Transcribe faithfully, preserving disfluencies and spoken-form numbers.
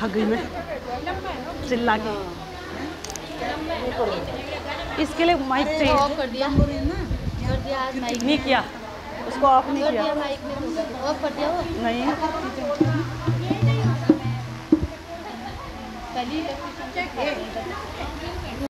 थक गई मैं चिल्ला के। इसके लिए माइक चाहिए, ऑफ कर दिया माइक नहीं किया उसको, ऑफ नहीं किया ऑफ कर दिया नहीं। पहली